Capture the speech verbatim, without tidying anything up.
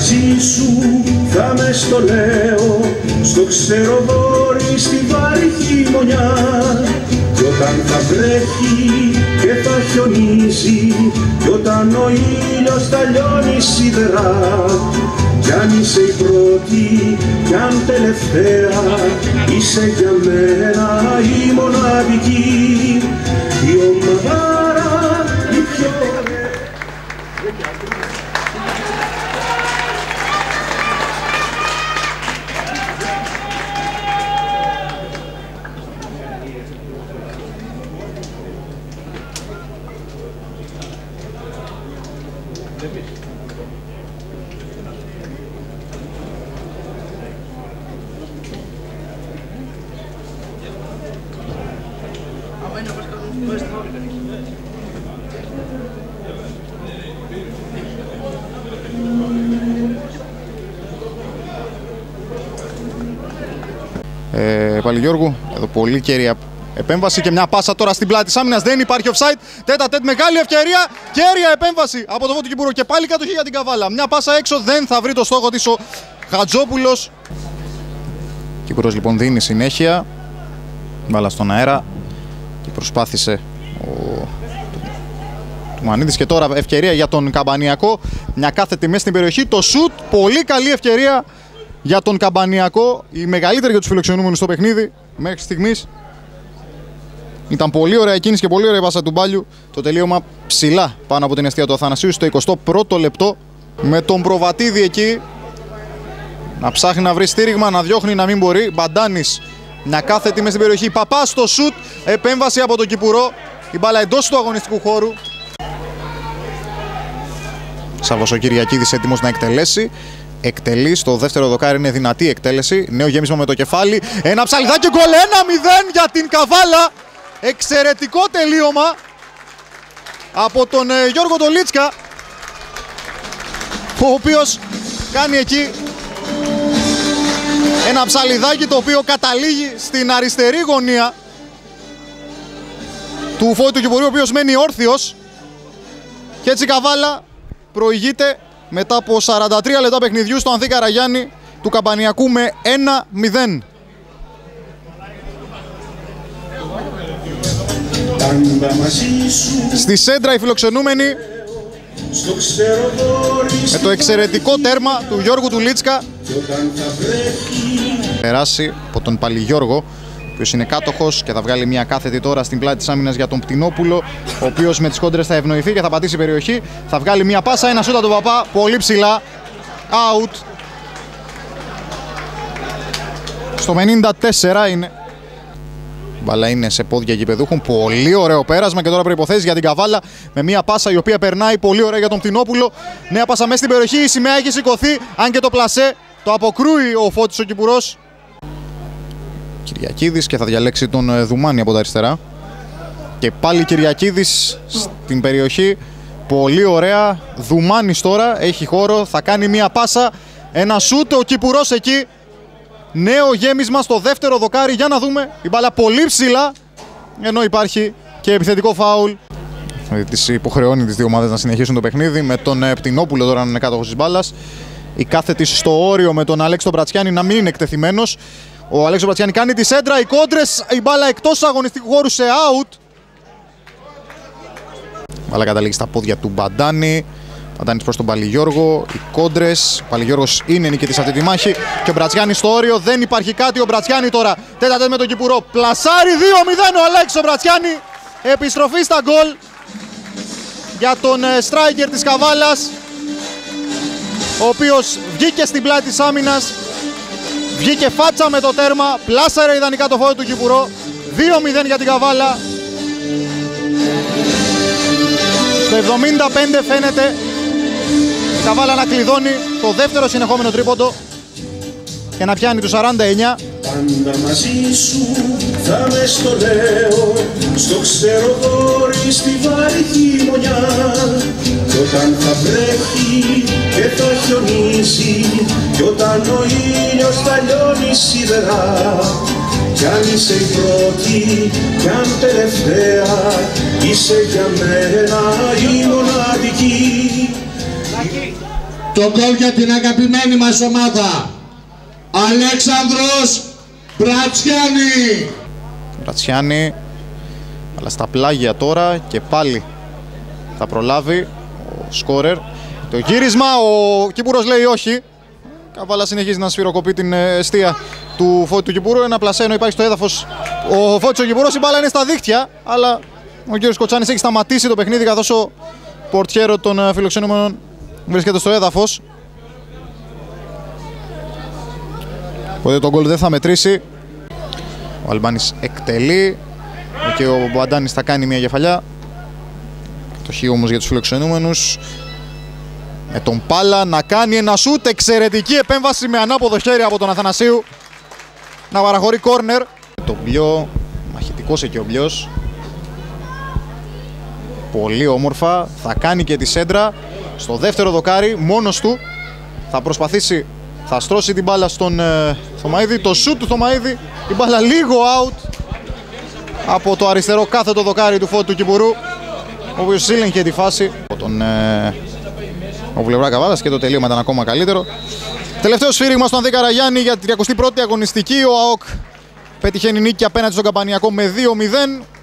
μαζί σου θα με στολέω στο ξεροδόρι στη βάρη χειμωνιά. Κι όταν θα βρέχει και θα χιονίζει, κι όταν ο ήλιος θα λιώνει σιδερά, κι αν είσαι η πρώτη κι αν τελευταία, είσαι για μένα η μοναδική, η ομαδάρα η πιο ωραία. Παλή Γιώργου, εδώ πολύ κέρια επέμβαση και μια πάσα τώρα στην πλάτη της άμυνας, δεν υπάρχει offside, τέτα τέτ μεγάλη ευκαιρία, κέρια επέμβαση από το Φώτη Κιμπουρό και πάλι κατοχή για την Καβάλα, μια πάσα έξω δεν θα βρει το στόχο της ο Χατζόπουλος. Κυπουρός λοιπόν δίνει συνέχεια, μπάλα στον αέρα και προσπάθησε ο Τουμανίδης και τώρα ευκαιρία για τον Καμπανιακό, μια κάθετη μέσα στην περιοχή, το σουτ, πολύ καλή ευκαιρία για τον Καμπανιακό, η μεγαλύτερη για τους φιλοξενούμενους στο παιχνίδι μέχρι στιγμής. Ήταν πολύ ωραία κίνηση και πολύ ωραία πάσα του Μπάλιου. Το τελείωμα ψηλά πάνω από την αιστεία του Αθανασίου στο εικοστό πρώτο λεπτό. Με τον Προβατίδη εκεί να ψάχνει να βρει στήριγμα, να διώχνει, να μην μπορεί. Μπαντάνης να κάθεται μέσα στην περιοχή. Παπά στο σουτ, επέμβαση από τον Κυπουρό. Η μπάλα εντός του αγωνιστικού χώρου. Σάββος ο Κυριακίδης έτοιμος να εκτελέσει. Εκτελεί στο δεύτερο δοκάρι, είναι δυνατή εκτέλεση. Νέο γέμισμα με το κεφάλι. Ένα ψαλιδάκι γκολ. ένα μηδέν για την Καβάλα. Εξαιρετικό τελείωμα από τον Γιώργο Τολίτσκα, ο οποίος κάνει εκεί ένα ψαλιδάκι το οποίο καταλήγει στην αριστερή γωνία του Φώτη του Κιμπουρίου, ο οποίος μένει όρθιος. Και έτσι η Καβάλα προηγείται μετά από σαράντα τρία λεπτά παιχνιδιού στο Ανθήκα Ραγιάννη του Καμπανιακού με ένα μηδέν. Στη σέντρα οι φιλοξενούμενοι με το εξαιρετικό τέρμα του Γιώργου Τολίτσκα. Περάσει από τον Παλή Γιώργο, ο οποίος είναι κάτοχος και θα βγάλει μια κάθετη τώρα στην πλάτη της άμυνας για τον Πτινόπουλο, ο οποίος με τις κόντρες θα ευνοηθεί και θα πατήσει περιοχή. Θα βγάλει μια πάσα, ένα σούτα τον Παπά, πολύ ψηλά, out. Στο πενήντα τέσσερα είναι. Μπαλά είναι σε πόδια γηπεδούχων. Πολύ ωραίο πέρασμα και τώρα προϋποθέσεις για την Καβάλα. Με μια πάσα η οποία περνάει πολύ ωραία για τον Πτινόπουλο. Νέα πάσα μέσα στην περιοχή. Η σημαία έχει σηκωθεί. Αν και το πλασέ το αποκρούει ο Φώτης ο Κυπουρός. Κυριακίδης και θα διαλέξει τον Δουμάνη από τα αριστερά. Και πάλι Κυριακίδης στην περιοχή. Πολύ ωραία. Δουμάνης τώρα έχει χώρο. Θα κάνει μια πάσα. Ένα σούτ. Ο Κυπουρός εκεί. Νέο γέμισμα στο δεύτερο δοκάρι, για να δούμε, η μπάλα πολύ ψηλά, ενώ υπάρχει και επιθετικό φάουλ. Της υποχρεώνει τις δύο ομάδες να συνεχίσουν το παιχνίδι, με τον Πτινόπουλο τώρα να είναι κάτοχος της μπάλας. Η κάθετη στο όριο με τον Αλέξο Πρατσιάνη να μην είναι εκτεθειμένος. Ο Αλέξο Πρατσιάνη κάνει τη σέντρα, οι κόντρες, η μπάλα εκτός αγωνιστικού χώρου σε out. Η μπάλα καταλήγει στα πόδια του Μπαντάνη. Αντάνης προς τον Παλή Γιώργο, οι κόντρες, ο Παλή Γιώργος είναι νικητής αυτή τη μάχη και ο Μπρατσιάνης στο όριο, δεν υπάρχει κάτι, ο Μπρατσιάνη τώρα τέτα τέτ με τον Κυπουρό, πλασάρι δύο μηδέν ο Αλέξο Μπρατσιάνη, επιστροφή στα γκολ για τον στράικερ της Καβάλας, ο οποίος βγήκε στην πλάτη της άμυνας, βγήκε φάτσα με το τέρμα, πλάσαρε ιδανικά το φόντο του Κυπουρό, δύο μηδέν για την Καβάλα, το εβδομήντα πέντε φαίνεται. Η Καβάλα να κλειδώνει το δεύτερο συνεχόμενο τρίποντο και να πιάνει του σαράντα εννιά. Πάντα μαζί σου θα με στολέω στο ξεροδόρι στη βάρη χειμωνιά. Κι όταν θα βρέχει και θα χιονίζει, κι όταν ο ήλιος θα λιώνει σιδερά, κι αν είσαι η πρώτη κι αν τελευταία, είσαι για μένα η μοναδική. Το γκολ για την αγαπημένη μας ομάδα, Αλέξανδρος Μπρατσιάνη. Μπρατσιάνη, αλλά στα πλάγια τώρα και πάλι θα προλάβει ο σκόρερ. Το γύρισμα, ο Κυπουρός λέει όχι. Καβάλα συνεχίζει να σφυροκοπεί την εστία του Φώτη του Κυπουρού. Ένα πλασένο υπάρχει στο έδαφος. Ο Φώτης ο Κιβωρής, η μπάλα είναι στα δίχτυα, αλλά ο κύριος Κοτσάνης έχει σταματήσει το παιχνίδι, καθώς ο πορτιέρο των φιλοξενούμενων βρίσκεται στο έδαφος. Οπότε τον γκολ δεν θα μετρήσει. Ο Αλμπάνης εκτελεί και ο Μπαντάνης θα κάνει μια γεφαλιά. Το χείο όμως για τους φιλοξενούμενους. Με τον Πάλα να κάνει ένα σούτ, εξαιρετική επέμβαση με ανάποδο χέρι από τον Αθανασίου. Να παραχωρεί κόρνερ. Το Μπλιό, μαχητικός εκεί ο Μπλιός. Πολύ όμορφα, θα κάνει και τη σέντρα. Στο δεύτερο δοκάρι, μόνος του, θα προσπαθήσει, θα στρώσει την μπάλα στον ε, Θωμαΐδη. Το σούτ του Θωμαΐδη, η μπάλα λίγο out από το αριστερό κάθετο δοκάρι του Φώτη του Κυπουρού, ο οποίος σύλλεγχε τη φάση. Τον, ε, ο Βουλευρά Καβάλας και το τελείωμα ήταν ακόμα καλύτερο. Τελευταίο σφύριγμα στον Ανθήκα Ραγιάννη για την τριακοστή πρώτη αγωνιστική. Ο ΑΟΚ πετυχαίνει νίκη απέναντι στον Καμπανιακό με δύο μηδέν.